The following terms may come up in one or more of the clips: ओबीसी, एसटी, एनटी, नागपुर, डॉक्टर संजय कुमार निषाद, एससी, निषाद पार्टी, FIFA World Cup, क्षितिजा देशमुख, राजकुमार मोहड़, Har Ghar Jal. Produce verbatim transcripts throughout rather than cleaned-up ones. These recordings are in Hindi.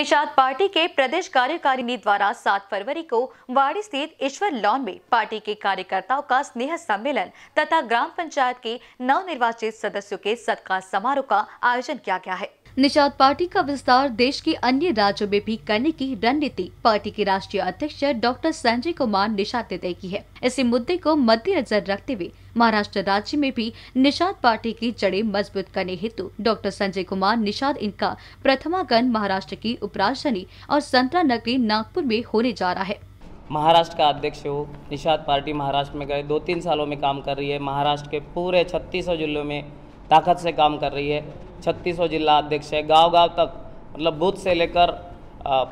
निषाद पार्टी के प्रदेश कार्यकारिणी द्वारा सात फरवरी को वाड़ी स्थित ईश्वर लॉन में पार्टी के कार्यकर्ताओं का स्नेह सम्मेलन तथा ग्राम पंचायत के नवनिर्वाचित सदस्यों के सत्कार समारोह का आयोजन किया गया है। निषाद पार्टी का विस्तार देश के अन्य राज्यों में भी करने की रणनीति पार्टी के राष्ट्रीय अध्यक्ष डॉक्टर संजय कुमार निषाद ने तय की है। इसी मुद्दे को मद्देनजर रखते हुए महाराष्ट्र राज्य में भी निषाद पार्टी की जड़ें मजबूत करने हेतु डॉक्टर संजय कुमार निषाद इनका प्रथमागमन महाराष्ट्र की उपराजधानी और संतरा नगरी नागपुर में होने जा रहा है। महाराष्ट्र का अध्यक्ष हो, निषाद पार्टी महाराष्ट्र में गए दो तीन सालों में काम कर रही है। महाराष्ट्र के पूरे छत्तीस जिलों में ताकत से काम कर रही है। छत्तीसों जिला अध्यक्ष है, गांव-गांव तक मतलब बूथ से लेकर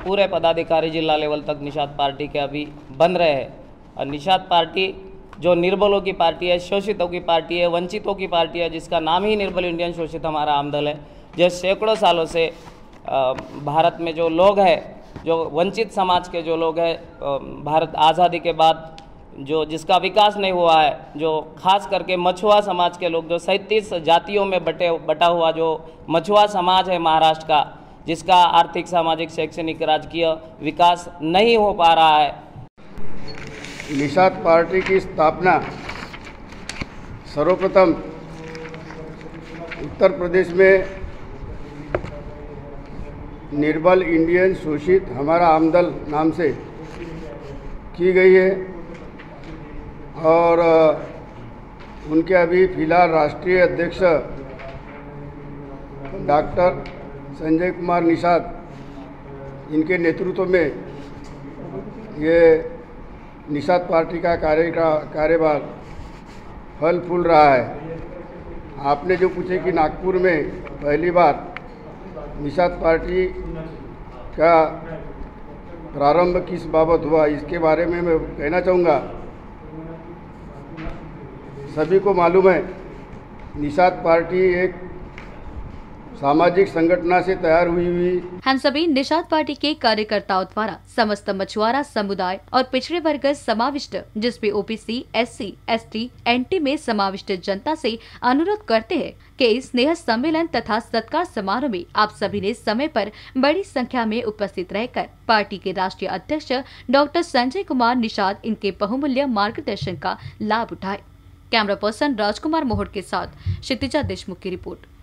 पूरे पदाधिकारी जिला लेवल तक निषाद पार्टी के अभी बन रहे हैं। और निषाद पार्टी जो निर्बलों की पार्टी है, शोषितों की पार्टी है, वंचितों की पार्टी है, जिसका नाम ही निर्बल इंडियन शोषित हमारा आंदोलन है, जो सैकड़ों सालों से भारत में जो लोग हैं, जो वंचित समाज के जो लोग हैं, भारत आज़ादी के बाद जो जिसका विकास नहीं हुआ है, जो खास करके मछुआ समाज के लोग, जो सैंतीस जातियों में बटे बटा हुआ जो मछुआ समाज है महाराष्ट्र का, जिसका आर्थिक, सामाजिक, शैक्षणिक, राजकीय विकास नहीं हो पा रहा है। निषाद पार्टी की स्थापना सर्वप्रथम उत्तर प्रदेश में निर्बल इंडियन शोषित हमारा आमदल नाम से की गई है और उनके अभी फिलहाल राष्ट्रीय अध्यक्ष डॉक्टर संजय कुमार निषाद इनके नेतृत्व में ये निषाद पार्टी का कार्य का कार्यभार फल फूल रहा है। आपने जो पूछे कि नागपुर में पहली बार निषाद पार्टी का प्रारंभ किस बाबत हुआ, इसके बारे में मैं कहना चाहूँगा। सभी को मालूम है निषाद पार्टी एक सामाजिक संगठन से तैयार हुई हुई हम सभी निषाद पार्टी के कार्यकर्ताओं द्वारा समस्त मछुआरा समुदाय और पिछड़े वर्ग समाविष्ट, जिसमें ओबीसी, एससी, एसटी, एनटी में समाविष्ट जनता से अनुरोध करते हैं कि इस स्नेह सम्मेलन तथा सत्कार समारोह में आप सभी ने समय पर बड़ी संख्या में उपस्थित रहकर पार्टी के राष्ट्रीय अध्यक्ष डॉक्टर संजय कुमार निषाद इनके बहुमूल्य मार्गदर्शन का लाभ उठाए। कैमरा पर्सन राजकुमार मोहड़ के साथ क्षितिजा देशमुख की रिपोर्ट।